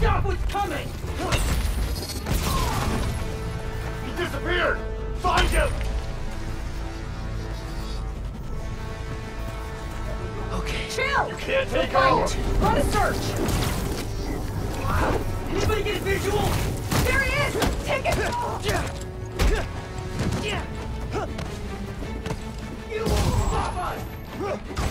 Stop what's coming! He disappeared! Find him! Okay. Chill! You can't take over! Run a search! Wow. Anybody get a visual? There he is! Take it! You won't stop us!